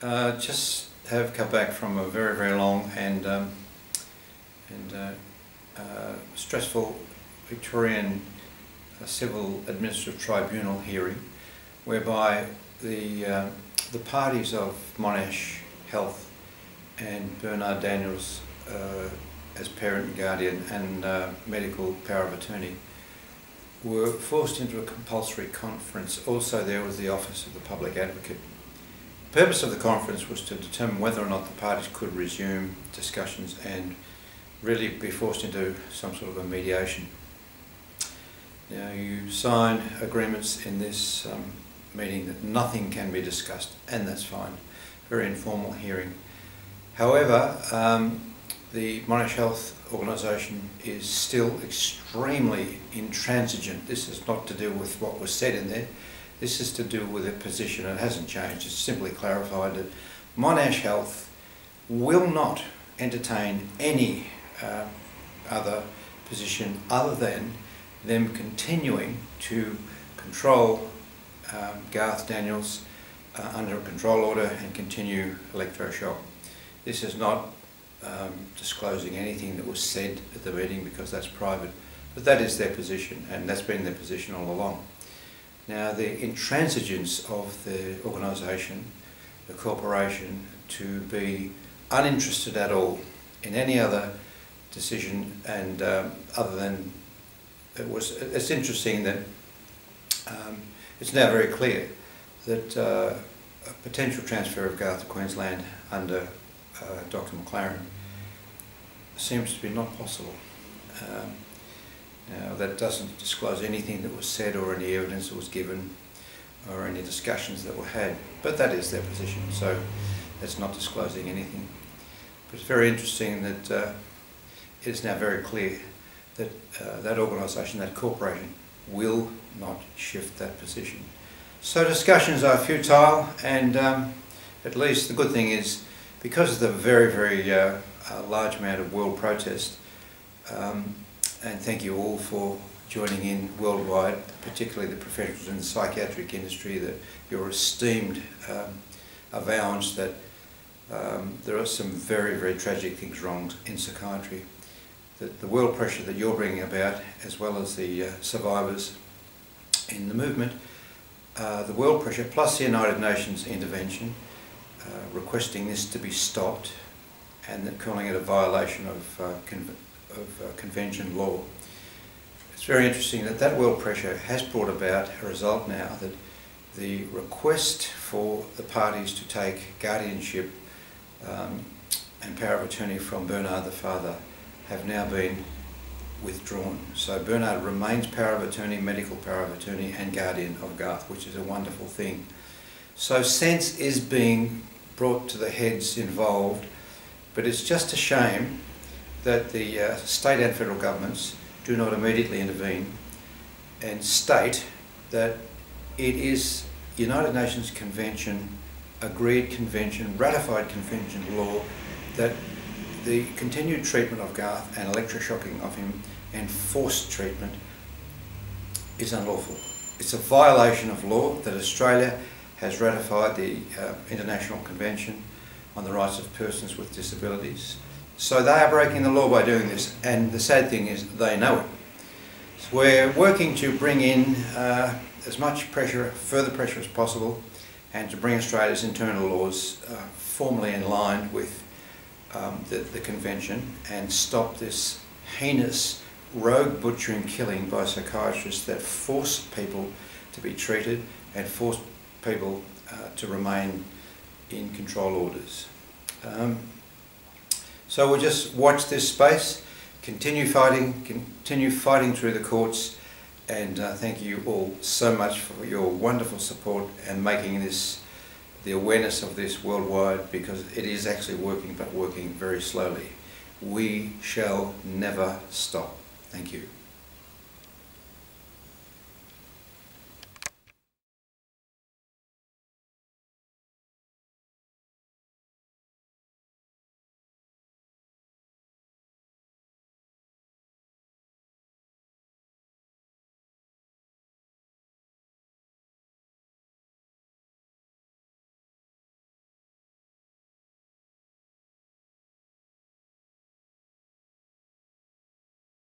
Just have come back from a very, very long and stressful Victorian civil administrative tribunal hearing, whereby the parties of Monash Health and Bernard Daniels as parent and guardian and medical power of attorney were forced into a compulsory conference. Also there was the Office of the Public Advocate. The purpose of the conference was to determine whether or not the parties could resume discussions and really be forced into some sort of a mediation. Now, you sign agreements in this meeting that nothing can be discussed, and that's fine. Very informal hearing. However, the Monash Health organisation is still extremely intransigent. This is not to do with what was said in there. This is to do with a position. It hasn't changed. It's simply clarified that Monash Health will not entertain any other position other than them continuing to control Garth Daniels under a control order and continue electroshock. This is not disclosing anything that was said at the meeting, because that's private, but that is their position, and that's been their position all along. Now, the intransigence of the organisation, the corporation, to be uninterested at all in any other decision, and other than it's interesting that it's now very clear that a potential transfer of Garth to Queensland under Dr McLaren seems to be not possible. Now, that doesn't disclose anything that was said or any evidence that was given or any discussions that were had, but that is their position, so that's not disclosing anything. But it's very interesting that it is now very clear that that organisation, that corporation, will not shift that position. So discussions are futile, and at least the good thing is, because of the very, very large amount of world protest, and thank you all for joining in worldwide, particularly the professionals in the psychiatric industry, that your esteemed avowance that there are some very, very tragic things wrong in psychiatry. That the world pressure that you're bringing about, as well as the survivors in the movement, the world pressure plus the United Nations intervention, requesting this to be stopped and calling it a violation of convention law. It's very interesting that that world pressure has brought about a result now that the request for the parties to take guardianship and power of attorney from Bernard the father have now been withdrawn. So Bernard remains power of attorney, medical power of attorney and guardian of Garth, which is a wonderful thing. So sense is being brought to the heads involved, but it's just a shame that the state and federal governments do not immediately intervene and state that it is United Nations Convention, agreed convention, ratified convention law, that the continued treatment of Garth and electroshocking of him and forced treatment is unlawful. It's a violation of law that Australia has ratified the International Convention on the Rights of Persons with Disabilities. So they are breaking the law by doing this, and the sad thing is they know it. So we're working to bring in as much pressure, further pressure as possible, and to bring Australia's internal laws formally in line with the convention, and stop this heinous rogue butchering killing by psychiatrists that force people to be treated and force people to remain in control orders. So we'll just watch this space, continue fighting through the courts, and thank you all so much for your wonderful support and making this the awareness of this worldwide, because it is actually working, but working very slowly. We shall never stop. Thank you.